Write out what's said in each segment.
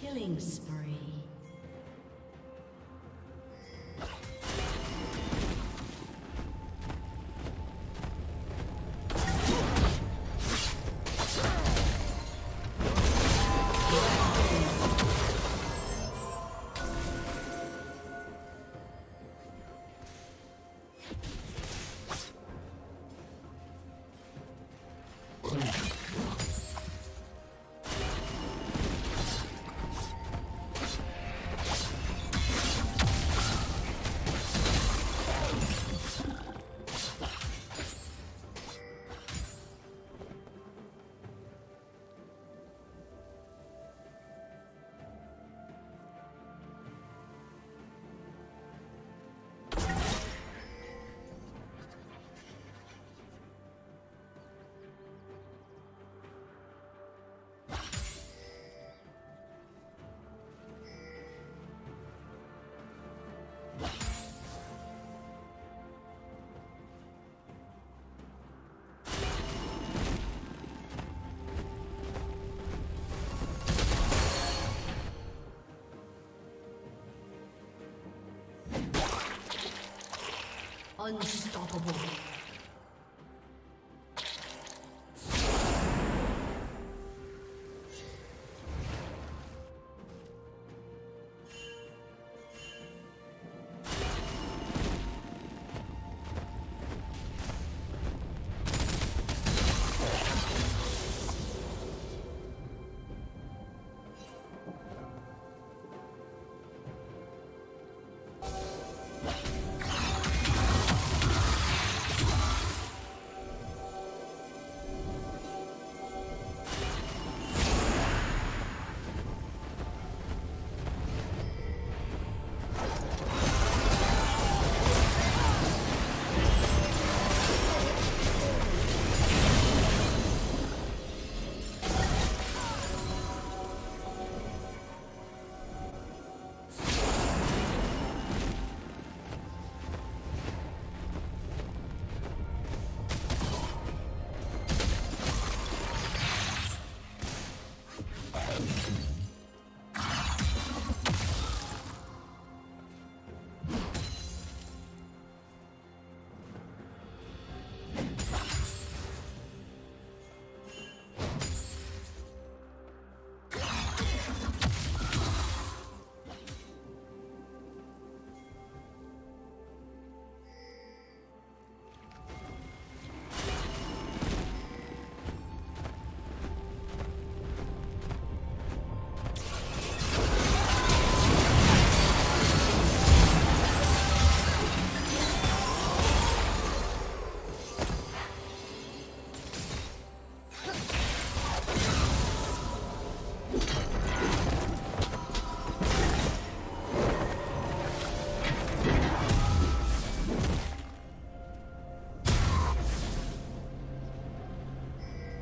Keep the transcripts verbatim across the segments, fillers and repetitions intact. Killing spree. Unstoppable.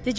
Did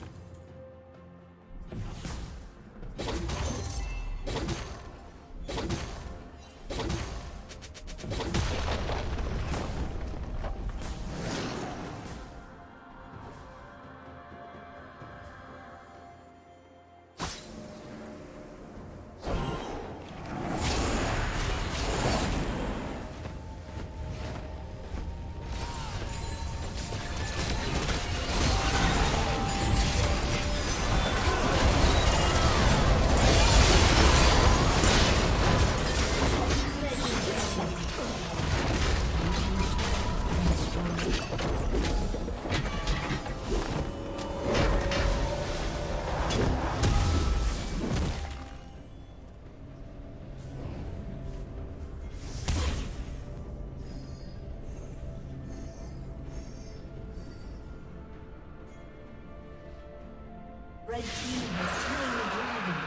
Red team has slain the dragon.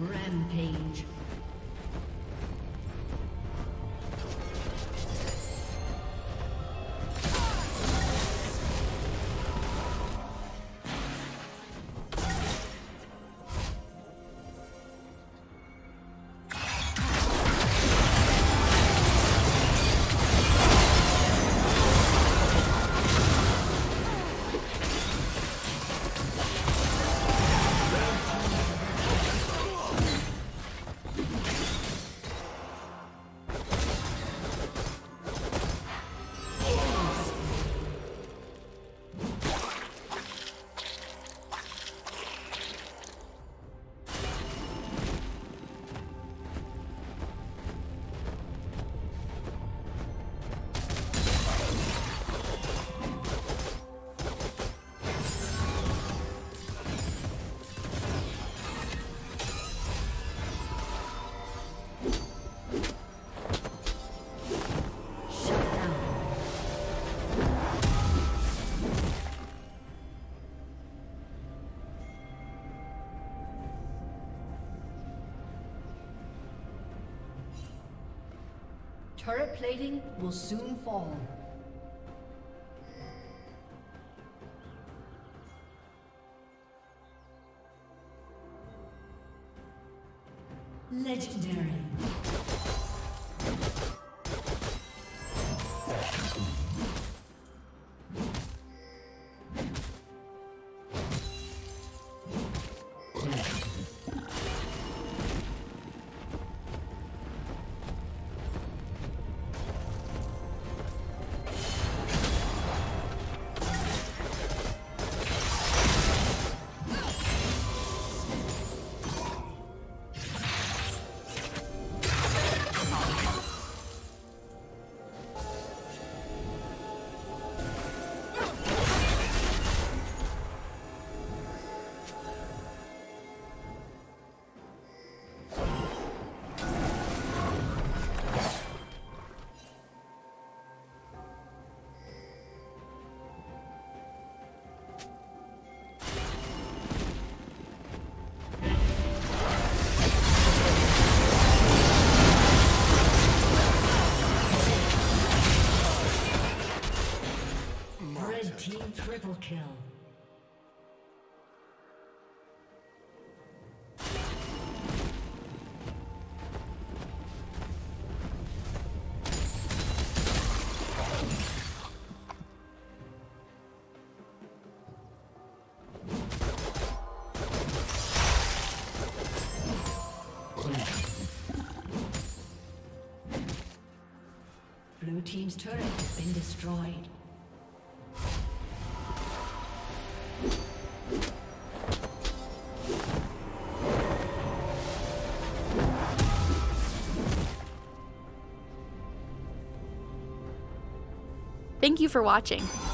Rampage. Turret plating will soon fall. Legendary. Triple kill. Blue team's turret has been destroyed. Thank you for watching.